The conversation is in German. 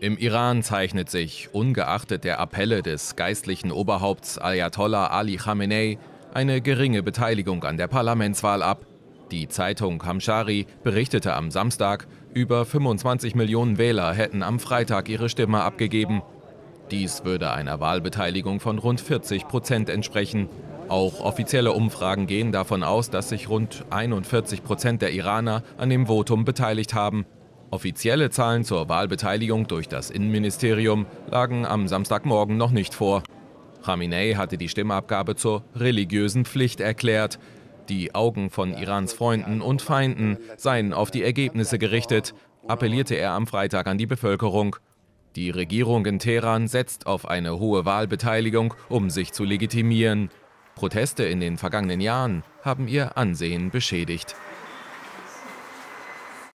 Im Iran zeichnet sich, ungeachtet der Appelle des geistlichen Oberhaupts Ayatollah Ali Khamenei, eine geringe Beteiligung an der Parlamentswahl ab. Die Zeitung Hamshari berichtete am Samstag, über 25 Millionen Wähler hätten am Freitag ihre Stimme abgegeben. Dies würde einer Wahlbeteiligung von rund 40% entsprechen. Auch offizielle Umfragen gehen davon aus, dass sich rund 41% der Iraner an dem Votum beteiligt haben. Offizielle Zahlen zur Wahlbeteiligung durch das Innenministerium lagen am Samstagmorgen noch nicht vor. Khamenei hatte die Stimmabgabe zur religiösen Pflicht erklärt. Die Augen von Irans Freunden und Feinden seien auf die Ergebnisse gerichtet, appellierte er am Freitag an die Bevölkerung. Die Regierung in Teheran setzt auf eine hohe Wahlbeteiligung, um sich zu legitimieren. Proteste in den vergangenen Jahren haben ihr Ansehen beschädigt.